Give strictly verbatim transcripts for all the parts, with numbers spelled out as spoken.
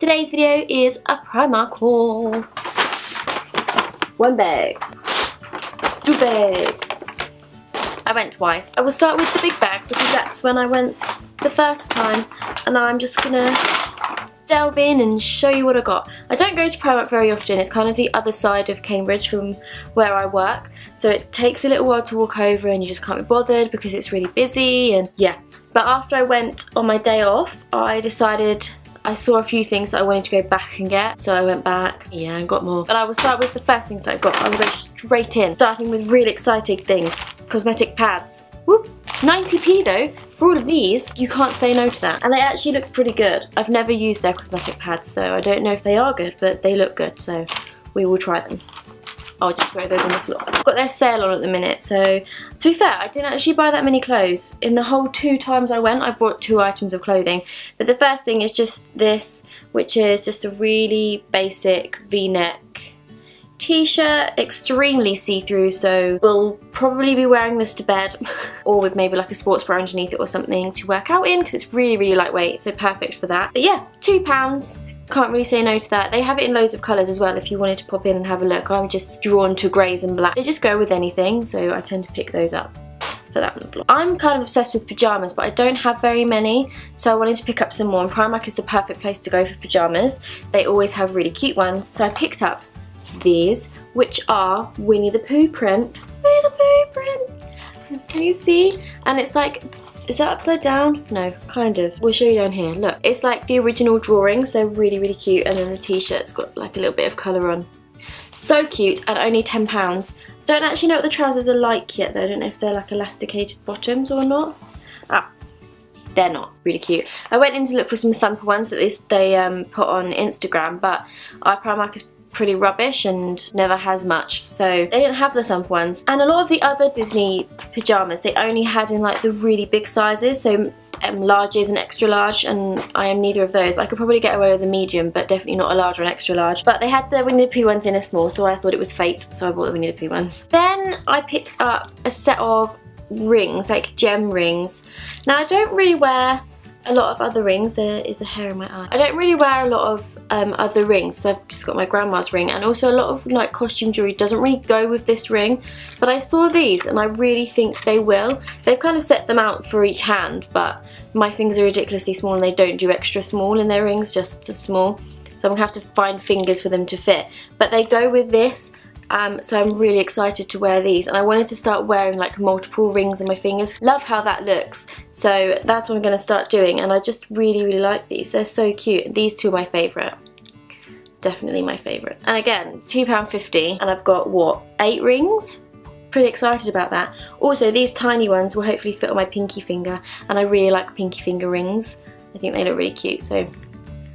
Today's video is a Primark haul. One bag. Two bags. I went twice. I will start with the big bag because that's when I went the first time, and I'm just gonna delve in and show you what I got. I don't go to Primark very often. It's kind of the other side of Cambridge from where I work, so it takes a little while to walk over and you just can't be bothered because it's really busy and yeah. But after I went on my day off, I decided I saw a few things that I wanted to go back and get, so I went back, yeah, and got more. But I will start with the first things that I've got. I will go straight in, starting with really exciting things. Cosmetic pads. Whoop! ninety p though, for all of these, you can't say no to that. And they actually look pretty good. I've never used their cosmetic pads, so I don't know if they are good, but they look good, so we will try them. I'll just throw those on the floor. I've got their sale on at the minute, so to be fair, I didn't actually buy that many clothes. In the whole two times I went, I bought two items of clothing. But the first thing is just this, which is just a really basic V-neck t-shirt, extremely see-through, so we'll probably be wearing this to bed or with maybe like a sports bra underneath it or something to work out in because it's really, really lightweight, so perfect for that. But yeah, two pounds. Can't really say no to that. They have it in loads of colours as well if you wanted to pop in and have a look. I'm just drawn to greys and black. They just go with anything, so I tend to pick those up. Let's put that on the block. I'm kind of obsessed with pyjamas, but I don't have very many, so I wanted to pick up some more, and Primark is the perfect place to go for pyjamas. They always have really cute ones, so I picked up these, which are Winnie the Pooh print. Winnie the Pooh print! Can you see? And it's like, is that upside down? No, kind of. We'll show you down here. Look, it's like the original drawings. They're really, really cute. And then the t-shirt's got like a little bit of colour on. So cute, and only ten pounds. Don't actually know what the trousers are like yet though. I don't know if they're like elasticated bottoms or not. Ah, they're not. Really cute. I went in to look for some Thumper ones that they, they um, put on Instagram, but our Primark is pretty rubbish and never has much, so they didn't have the Thumper ones. And a lot of the other Disney pyjamas they only had in like the really big sizes, so um, larges and extra large, and I am neither of those. I could probably get away with a medium, but definitely not a large or an extra large. But they had the Winnie the Pooh ones in a small, so I thought it was fate, so I bought the Winnie the Pooh ones. Then I picked up a set of rings, like gem rings. Now I don't really wear a lot of other rings. There is a hair in my eye. I don't really wear a lot of um, other rings, so I've just got my grandma's ring, and also a lot of like costume jewellery doesn't really go with this ring, but I saw these and I really think they will. They've kind of set them out for each hand, but my fingers are ridiculously small and they don't do extra small in their rings, just to small, so I'm going to have to find fingers for them to fit. But they go with this, Um, so I'm really excited to wear these, and I wanted to start wearing like multiple rings on my fingers. Love how that looks, so that's what I'm going to start doing, and I just really, really like these. They're so cute. These two are my favourite. Definitely my favourite. And again, two pounds fifty, and I've got, what, eight rings? Pretty excited about that. Also, these tiny ones will hopefully fit on my pinky finger, and I really like pinky finger rings. I think they look really cute, so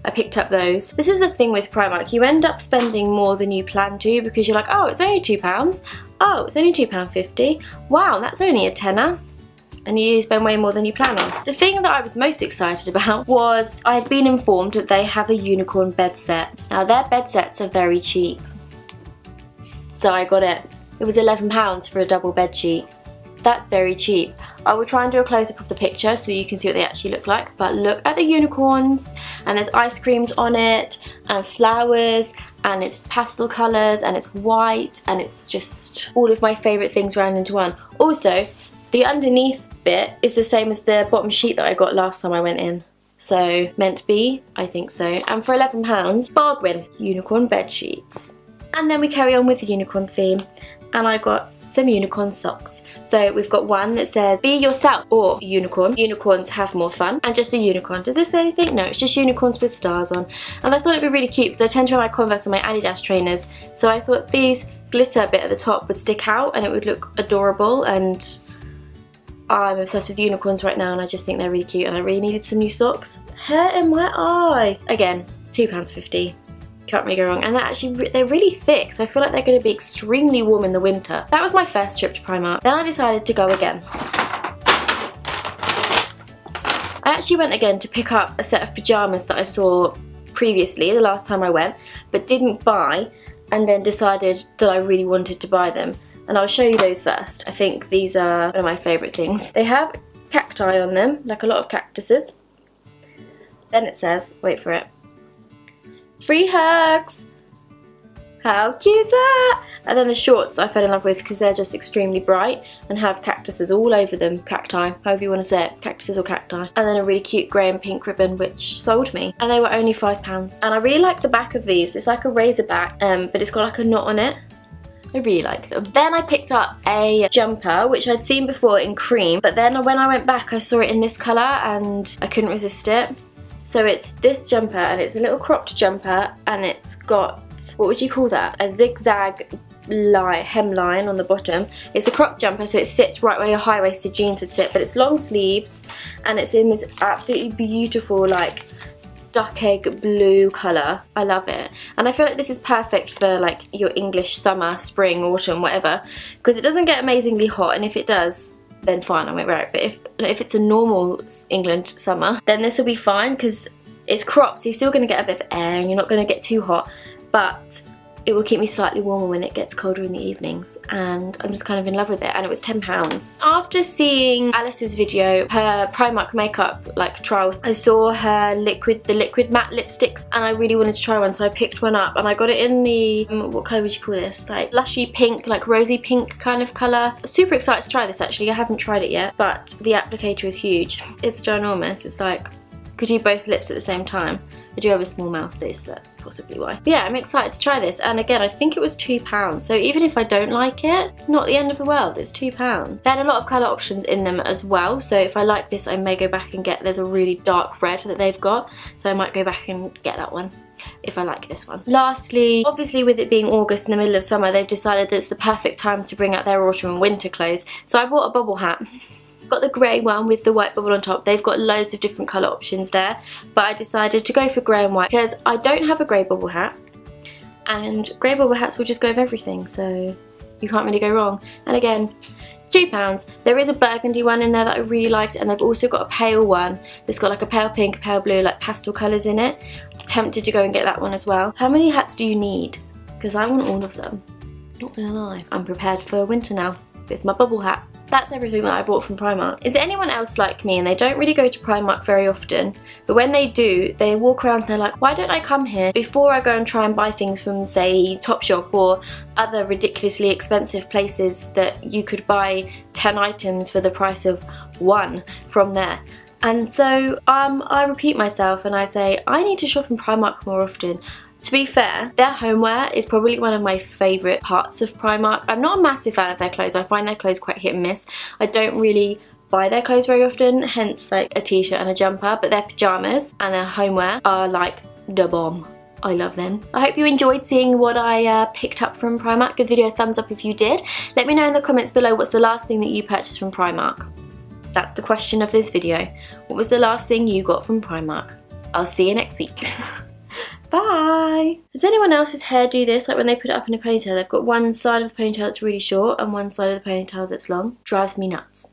I picked up those. This is the thing with Primark, you end up spending more than you plan to because you're like, oh, it's only two pounds, oh, it's only two pounds fifty, wow, that's only a tenner, and you spend way more than you plan on. The thing that I was most excited about was I had been informed that they have a unicorn bed set. Now their bed sets are very cheap, so I got it. It was eleven pounds for a double bed sheet. That's very cheap. I will try and do a close-up of the picture so you can see what they actually look like, but look at the unicorns, and there's ice creams on it, and flowers, and it's pastel colours, and it's white, and it's just all of my favourite things round into one. Also, the underneath bit is the same as the bottom sheet that I got last time I went in. So, meant to be? I think so. And for eleven pounds, bargain, unicorn bed sheets. And then we carry on with the unicorn theme, and I got some unicorn socks. So we've got one that says be yourself or unicorn, unicorns have more fun, and just a unicorn. Does this say anything? No, it's just unicorns with stars on, and I thought it'd be really cute because I tend to wear my Converse or my Adidas trainers, so I thought these glitter bit at the top would stick out and it would look adorable. And I'm obsessed with unicorns right now, and I just think they're really cute, and I really needed some new socks. Hair in my eye! Again, two pounds fifty. Can't really go wrong, and they're actually, they're really thick, so I feel like they're going to be extremely warm in the winter. That was my first trip to Primark. Then I decided to go again. I actually went again to pick up a set of pyjamas that I saw previously, the last time I went, but didn't buy, and then decided that I really wanted to buy them. And I'll show you those first. I think these are one of my favourite things. They have cacti on them, like a lot of cactuses. Then it says, wait for it, Free hugs! How cute is that? And then the shorts I fell in love with because they're just extremely bright and have cactuses all over them. Cacti, however you want to say it. Cactuses or cacti. And then a really cute grey and pink ribbon which sold me. And they were only five pounds. And I really like the back of these. It's like a razor back, um, but it's got like a knot on it. I really like them. Then I picked up a jumper, which I'd seen before in cream. But then when I went back, I saw it in this colour and I couldn't resist it. So it's this jumper, and it's a little cropped jumper, and it's got, what would you call that? A zigzag line, hemline on the bottom. It's a cropped jumper, so it sits right where your high-waisted jeans would sit, but it's long sleeves, and it's in this absolutely beautiful, like, duck egg blue colour. I love it. And I feel like this is perfect for, like, your English summer, spring, autumn, whatever, because it doesn't get amazingly hot, and if it does, then fine, I won't wear it. But if, if it's a normal England summer, then this will be fine because it's cropped, so you're still going to get a bit of air and you're not going to get too hot, but it will keep me slightly warmer when it gets colder in the evenings, and I'm just kind of in love with it, and it was ten pounds. After seeing Alice's video, her Primark makeup like trials, I saw her liquid, the liquid matte lipsticks, and I really wanted to try one, so I picked one up, and I got it in the, um, what colour would you call this? Like blushy pink, like rosy pink kind of colour. Super excited to try this actually, I haven't tried it yet, but the applicator is huge. It's ginormous, it's like, could do both lips at the same time. I do have a small mouth though, so that's possibly why. But yeah, I'm excited to try this, and again, I think it was two pounds, so even if I don't like it, not the end of the world, it's two pounds. They had a lot of colour options in them as well, so if I like this, I may go back and get, there's a really dark red that they've got, so I might go back and get that one if I like this one. Lastly, obviously with it being August in the middle of summer, they've decided that it's the perfect time to bring out their autumn and winter clothes, so I bought a bobble hat. Got the grey one with the white bubble on top. They've got loads of different colour options there, but I decided to go for grey and white because I don't have a grey bubble hat, and grey bubble hats will just go with everything, so you can't really go wrong. And again, two pounds. There is a burgundy one in there that I really liked, and they've also got a pale one that's got like a pale pink, a pale blue, like pastel colours in it. I'm tempted to go and get that one as well. How many hats do you need? Because I want all of them. Not gonna lie. I'm prepared for winter now with my bubble hat. That's everything that I bought from Primark. Is anyone else like me and they don't really go to Primark very often, but when they do, they walk around and they're like, why don't I come here before I go and try and buy things from, say, Topshop or other ridiculously expensive places that you could buy ten items for the price of one from there? And so um, I repeat myself and I say, I need to shop in Primark more often. To be fair, their homeware is probably one of my favourite parts of Primark. I'm not a massive fan of their clothes. I find their clothes quite hit and miss. I don't really buy their clothes very often, hence like a t-shirt and a jumper, but their pyjamas and their homeware are like the bomb. I love them. I hope you enjoyed seeing what I uh, picked up from Primark. Give the video a thumbs up if you did. Let me know in the comments below what's the last thing that you purchased from Primark. That's the question of this video. What was the last thing you got from Primark? I'll see you next week. Bye! Does anyone else's hair do this? Like when they put it up in a ponytail, they've got one side of the ponytail that's really short and one side of the ponytail that's long. Drives me nuts.